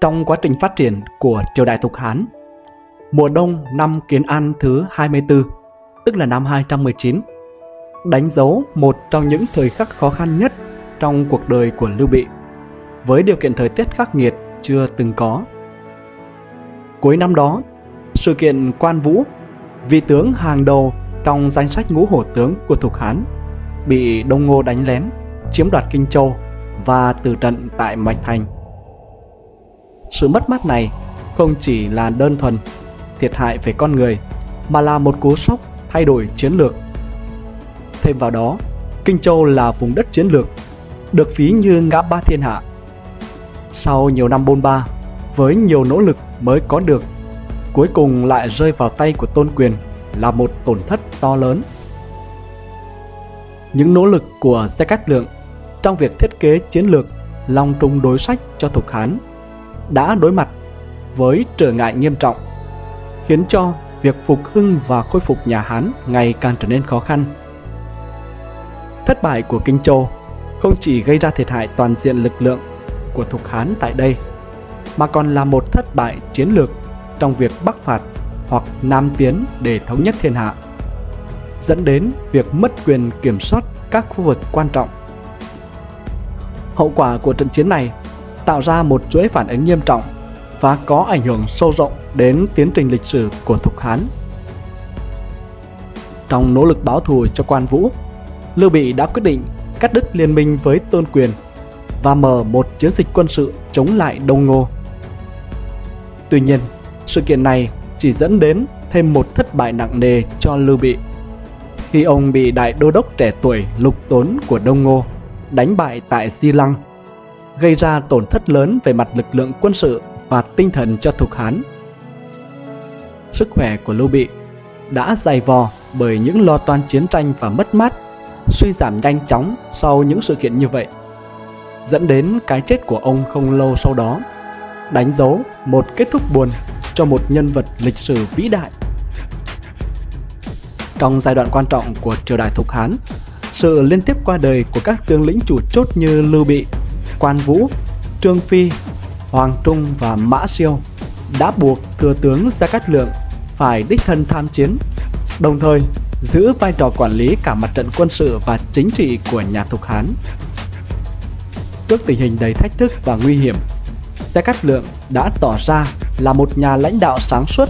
trong quá trình phát triển của triều đại Thục Hán. Mùa đông năm Kiến An thứ 24, tức là năm 219, đánh dấu một trong những thời khắc khó khăn nhất trong cuộc đời của Lưu Bị, với điều kiện thời tiết khắc nghiệt chưa từng có. Cuối năm đó, sự kiện Quan Vũ, vị tướng hàng đầu trong danh sách ngũ hổ tướng của Thục Hán, bị Đông Ngô đánh lén, chiếm đoạt Kinh Châu và tử trận tại Mạch Thành. Sự mất mát này không chỉ là đơn thuần thiệt hại về con người, mà là một cú sốc thay đổi chiến lược. Thêm vào đó, Kinh Châu là vùng đất chiến lược, được ví như ngã ba thiên hạ. Sau nhiều năm bôn ba, với nhiều nỗ lực mới có được, cuối cùng lại rơi vào tay của Tôn Quyền là một tổn thất to lớn. Những nỗ lực của Gia Cát Lượng trong việc thiết kế chiến lược long trung đối sách cho Thục Hán đã đối mặt với trở ngại nghiêm trọng, khiến cho việc phục hưng và khôi phục nhà Hán ngày càng trở nên khó khăn. Thất bại của Kinh Châu không chỉ gây ra thiệt hại toàn diện lực lượng của Thục Hán tại đây, mà còn là một thất bại chiến lược trong việc bắc phạt hoặc nam tiến để thống nhất thiên hạ, dẫn đến việc mất quyền kiểm soát các khu vực quan trọng. Hậu quả của trận chiến này tạo ra một chuỗi phản ứng nghiêm trọng và có ảnh hưởng sâu rộng đến tiến trình lịch sử của Thục Hán. Trong nỗ lực báo thù cho Quan Vũ, Lưu Bị đã quyết định cắt đứt liên minh với Tôn Quyền và mở một chiến dịch quân sự chống lại Đông Ngô. Tuy nhiên, sự kiện này chỉ dẫn đến thêm một thất bại nặng nề cho Lưu Bị, khi ông bị đại đô đốc trẻ tuổi Lục Tốn của Đông Ngô đánh bại tại Di Lăng, gây ra tổn thất lớn về mặt lực lượng quân sự và tinh thần cho Thục Hán. Sức khỏe của Lưu Bị đã dày vò bởi những lo toan chiến tranh và mất mát, suy giảm nhanh chóng sau những sự kiện như vậy, dẫn đến cái chết của ông không lâu sau đó, đánh dấu một kết thúc buồn cho một nhân vật lịch sử vĩ đại. Trong giai đoạn quan trọng của triều đại Thục Hán, sự liên tiếp qua đời của các tướng lĩnh chủ chốt như Lưu Bị, Quan Vũ, Trương Phi, Hoàng Trung và Mã Siêu đã buộc thừa tướng Gia Cát Lượng phải đích thân tham chiến, đồng thời giữ vai trò quản lý cả mặt trận quân sự và chính trị của nhà Thục Hán. Trước tình hình đầy thách thức và nguy hiểm, Gia Cát Lượng đã tỏ ra là một nhà lãnh đạo sáng suốt,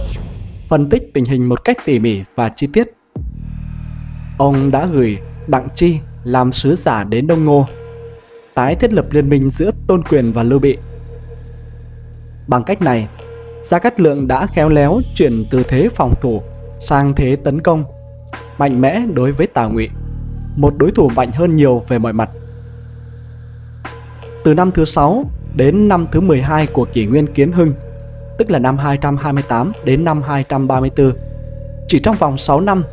phân tích tình hình một cách tỉ mỉ và chi tiết. Ông đã gửi Đặng Chi làm sứ giả đến Đông Ngô, tái thiết lập liên minh giữa Tôn Quyền và Lưu Bị. Bằng cách này, Gia Cát Lượng đã khéo léo chuyển từ thế phòng thủ sang thế tấn công, mạnh mẽ đối với Tào Ngụy, một đối thủ mạnh hơn nhiều về mọi mặt. Từ năm thứ 6 đến năm thứ 12 của kỷ nguyên Kiến Hưng, tức là năm 228 đến năm 234, chỉ trong vòng 6 năm,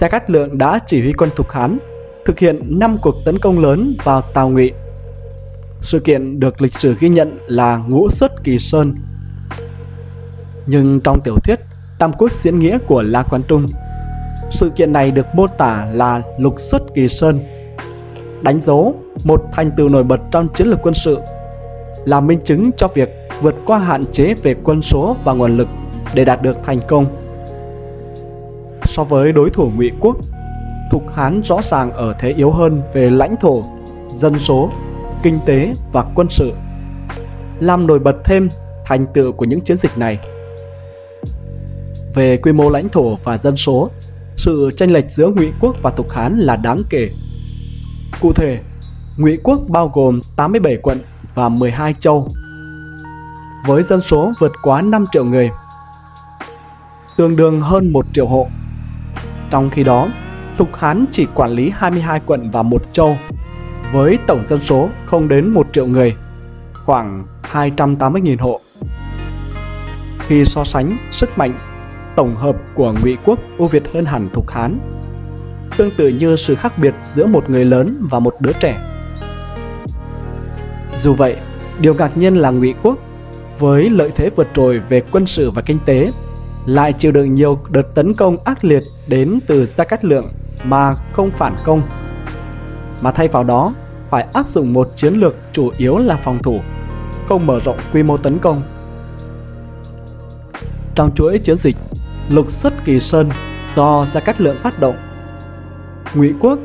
Gia Cát Lượng đã chỉ huy quân Thục Hán thực hiện 5 cuộc tấn công lớn vào Tào Ngụy. Sự kiện được lịch sử ghi nhận là Ngũ Xuất Kỳ Sơn. Nhưng trong tiểu thuyết Tam Quốc diễn nghĩa của La Quán Trung, sự kiện này được mô tả là Lục Xuất Kỳ Sơn, đánh dấu một thành tựu nổi bật trong chiến lược quân sự, là minh chứng cho việc vượt qua hạn chế về quân số và nguồn lực để đạt được thành công. So với đối thủ Ngụy Quốc, Thục Hán rõ ràng ở thế yếu hơn về lãnh thổ, dân số, kinh tế và quân sự, làm nổi bật thêm thành tựu của những chiến dịch này. Về quy mô lãnh thổ và dân số, sự chênh lệch giữa Ngụy Quốc và Thục Hán là đáng kể. Cụ thể, Ngụy Quốc bao gồm 87 quận và 12 châu, với dân số vượt quá 5 triệu người, tương đương hơn 1 triệu hộ. Trong khi đó, Thục Hán chỉ quản lý 22 quận và 1 châu, với tổng dân số không đến 1 triệu người, khoảng 280.000 hộ. Khi so sánh, sức mạnh tổng hợp của Ngụy Quốc ưu việt hơn hẳn Thục Hán, tương tự như sự khác biệt giữa một người lớn và một đứa trẻ. Dù vậy, điều ngạc nhiên là Ngụy Quốc, với lợi thế vượt trội về quân sự và kinh tế, lại chịu đựng nhiều đợt tấn công ác liệt đến từ Gia Cát Lượng mà không phản công, mà thay vào đó phải áp dụng một chiến lược chủ yếu là phòng thủ, không mở rộng quy mô tấn công. Trong chuỗi chiến dịch Lục Xuất Kỳ Sơn do Gia Cát Lượng phát động, Ngụy Quốc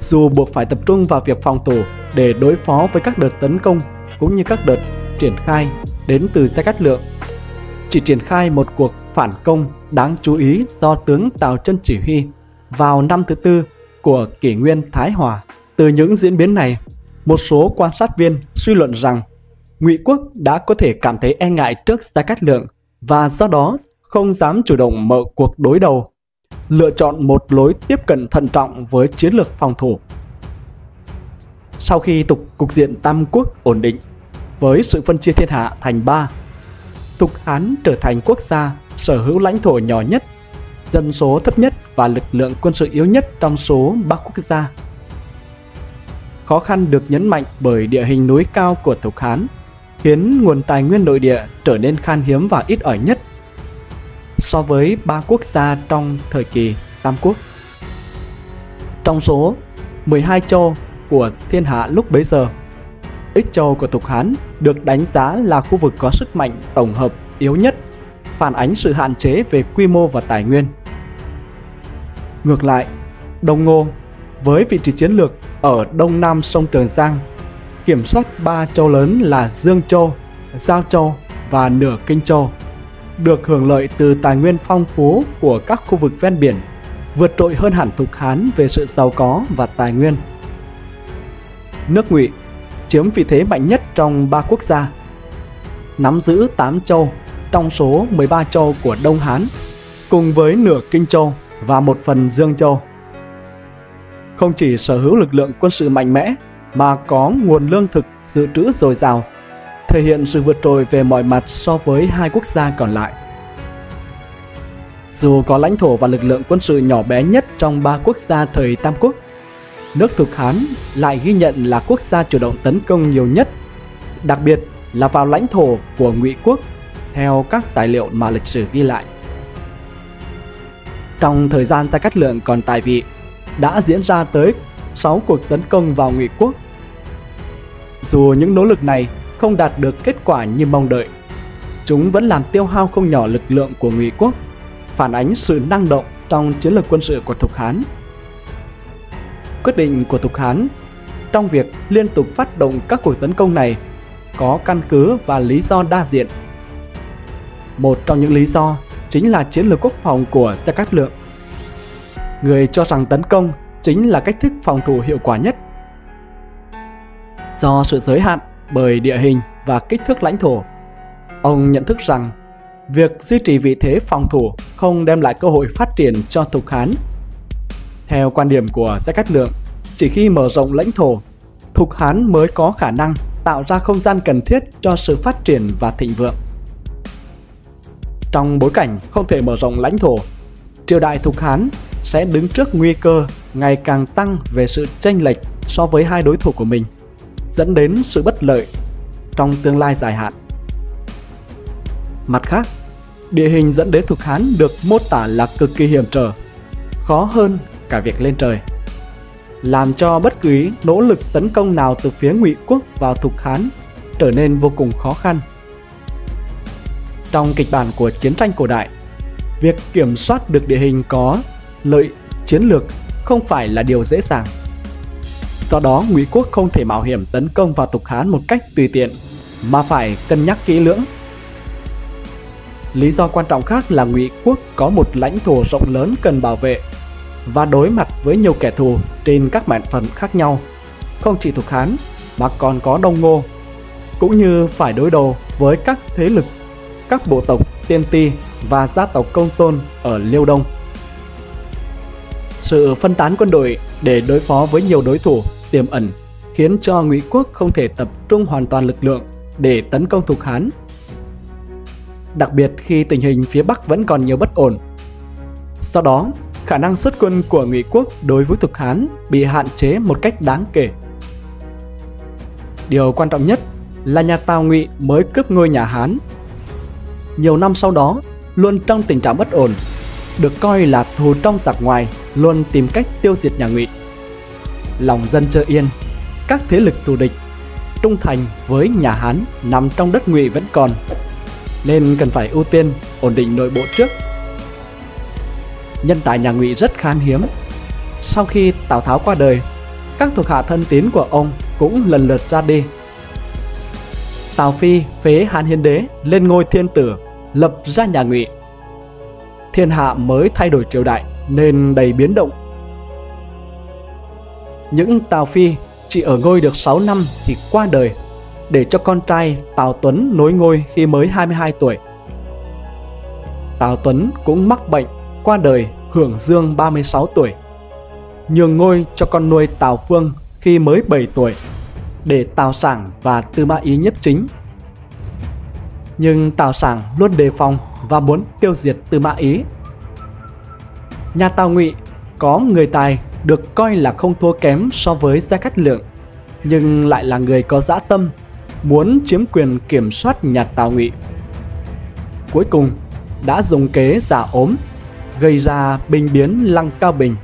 dù buộc phải tập trung vào việc phòng thủ để đối phó với các đợt tấn công cũng như các đợt triển khai đến từ Gia Cát Lượng, chỉ triển khai một cuộc phản công đáng chú ý do tướng Tào Chân chỉ huy vào năm thứ tư của kỷ nguyên Thái Hòa. Từ những diễn biến này, một số quan sát viên suy luận rằng Ngụy Quốc đã có thể cảm thấy e ngại trước Gia Cát Lượng và do đó không dám chủ động mở cuộc đối đầu, lựa chọn một lối tiếp cận thận trọng với chiến lược phòng thủ. Sau khi cục diện Tam Quốc ổn định với sự phân chia thiên hạ thành ba, Thục Hán trở thành quốc gia sở hữu lãnh thổ nhỏ nhất, dân số thấp nhất và lực lượng quân sự yếu nhất trong số ba quốc gia. Khó khăn được nhấn mạnh bởi địa hình núi cao của Thục Hán, khiến nguồn tài nguyên nội địa trở nên khan hiếm và ít ỏi nhất so với ba quốc gia trong thời kỳ Tam Quốc. Trong số 12 châu của thiên hạ lúc bấy giờ, Ích Châu của Thục Hán được đánh giá là khu vực có sức mạnh tổng hợp yếu nhất, phản ánh sự hạn chế về quy mô và tài nguyên. Ngược lại, Đông Ngô với vị trí chiến lược ở đông nam sông Trường Giang, kiểm soát ba châu lớn là Dương Châu, Giao Châu và nửa Kinh Châu, được hưởng lợi từ tài nguyên phong phú của các khu vực ven biển, vượt trội hơn hẳn Thục Hán về sự giàu có và tài nguyên. Nước Ngụy chiếm vị thế mạnh nhất trong ba quốc gia, nắm giữ 8 châu trong số 13 châu của Đông Hán, cùng với nửa Kinh Châu và một phần Dương Châu. Không chỉ sở hữu lực lượng quân sự mạnh mẽ mà có nguồn lương thực dự trữ dồi dào, thể hiện sự vượt trội về mọi mặt so với hai quốc gia còn lại. Dù có lãnh thổ và lực lượng quân sự nhỏ bé nhất trong ba quốc gia thời Tam Quốc, nước Thục Hán lại ghi nhận là quốc gia chủ động tấn công nhiều nhất, đặc biệt là vào lãnh thổ của Ngụy Quốc theo các tài liệu mà lịch sử ghi lại. Trong thời gian Gia Cát Lượng còn tại vị, đã diễn ra tới 6 cuộc tấn công vào Ngụy Quốc. Dù những nỗ lực này không đạt được kết quả như mong đợi, chúng vẫn làm tiêu hao không nhỏ lực lượng của Ngụy Quốc, phản ánh sự năng động trong chiến lược quân sự của Thục Hán. Quyết định của Thục Hán trong việc liên tục phát động các cuộc tấn công này có căn cứ và lý do đa diện. Một trong những lý do chính là chiến lược quốc phòng của Gia Cát Lượng. Người cho rằng tấn công chính là cách thức phòng thủ hiệu quả nhất. Do sự giới hạn bởi địa hình và kích thước lãnh thổ, ông nhận thức rằng việc duy trì vị thế phòng thủ không đem lại cơ hội phát triển cho Thục Hán. Theo quan điểm của Gia Cát Lượng, chỉ khi mở rộng lãnh thổ, Thục Hán mới có khả năng tạo ra không gian cần thiết cho sự phát triển và thịnh vượng. Trong bối cảnh không thể mở rộng lãnh thổ, triều đại Thục Hán sẽ đứng trước nguy cơ ngày càng tăng về sự chênh lệch so với hai đối thủ của mình, dẫn đến sự bất lợi trong tương lai dài hạn. Mặt khác, địa hình dẫn đến Thục Hán được mô tả là cực kỳ hiểm trở, khó hơn cả việc lên trời, làm cho bất cứ nỗ lực tấn công nào từ phía Ngụy Quốc vào Thục Hán trở nên vô cùng khó khăn. Trong kịch bản của chiến tranh cổ đại, việc kiểm soát được địa hình có lợi chiến lược không phải là điều dễ dàng. Do đó, Ngụy Quốc không thể mạo hiểm tấn công vào Thục Hán một cách tùy tiện mà phải cân nhắc kỹ lưỡng. Lý do quan trọng khác là Ngụy Quốc có một lãnh thổ rộng lớn cần bảo vệ và đối mặt với nhiều kẻ thù trên các mặt trận khác nhau, không chỉ Thục Hán mà còn có Đông Ngô, cũng như phải đối đầu với các thế lực, các bộ tộc Tiên Ti và gia tộc Công Tôn ở Liêu Đông. Sự phân tán quân đội để đối phó với nhiều đối thủ tiềm ẩn khiến cho Ngụy Quốc không thể tập trung hoàn toàn lực lượng để tấn công Thục Hán, đặc biệt khi tình hình phía Bắc vẫn còn nhiều bất ổn. Do đó, khả năng xuất quân của Ngụy Quốc đối với Thục Hán bị hạn chế một cách đáng kể. Điều quan trọng nhất là nhà Tào Ngụy mới cướp ngôi nhà Hán, nhiều năm sau đó luôn trong tình trạng bất ổn, được coi là thù trong giặc ngoài, luôn tìm cách tiêu diệt nhà Ngụy. Lòng dân chưa yên, các thế lực thù địch trung thành với nhà Hán nằm trong đất Ngụy vẫn còn, nên cần phải ưu tiên ổn định nội bộ trước. Nhân tài nhà Ngụy rất khan hiếm. Sau khi Tào Tháo qua đời, các thuộc hạ thân tín của ông cũng lần lượt ra đi. Tào Phi phế Hán Hiến Đế lên ngôi thiên tử, lập ra nhà Ngụy. Thiên hạ mới thay đổi triều đại nên đầy biến động. Những Tào Phi chỉ ở ngôi được 6 năm thì qua đời, để cho con trai Tào Tuấn nối ngôi khi mới 22 tuổi. Tào Tuấn cũng mắc bệnh, qua đời hưởng dương 36 tuổi, nhường ngôi cho con nuôi Tào Phương khi mới 7 tuổi, để Tào Sảng và Tư Mã Ý nhiếp chính. Nhưng Tào Sảng luôn đề phòng và muốn tiêu diệt Tư Mã Ý. Nhà Tào Ngụy có người tài được coi là không thua kém so với Gia Cát Lượng, nhưng lại là người có dã tâm, muốn chiếm quyền kiểm soát nhà Tào Ngụy. Cuối cùng đã dùng kế giả ốm, gây ra binh biến Lăng Cao Bình,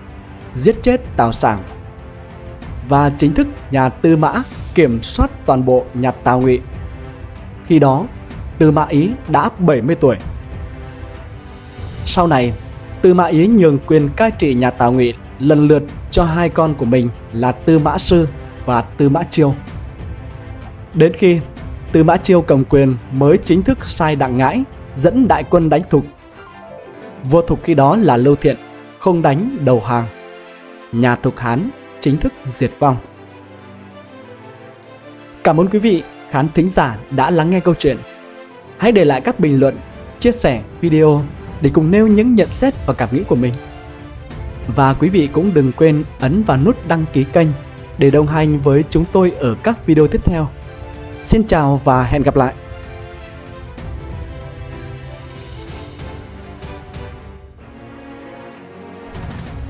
giết chết Tào Sảng và chính thức nhà Tư Mã kiểm soát toàn bộ nhà Tào Ngụy. Khi đó Tư Mã Ý đã 70 tuổi. Sau này Tư Mã Ý nhường quyền cai trị nhà Tào Ngụy lần lượt cho hai con của mình là Tư Mã Sư và Tư Mã Chiêu. Đến khi Tư Mã Chiêu cầm quyền mới chính thức sai Đặng Ngãi dẫn đại quân đánh Thục. Vua Thục khi đó là Lưu Thiện không đánh đầu hàng. Nhà Thục Hán chính thức diệt vong. Cảm ơn quý vị khán thính giả đã lắng nghe câu chuyện. Hãy để lại các bình luận, chia sẻ video để cùng nêu những nhận xét và cảm nghĩ của mình. Và quý vị cũng đừng quên ấn vào nút đăng ký kênh để đồng hành với chúng tôi ở các video tiếp theo. Xin chào và hẹn gặp lại!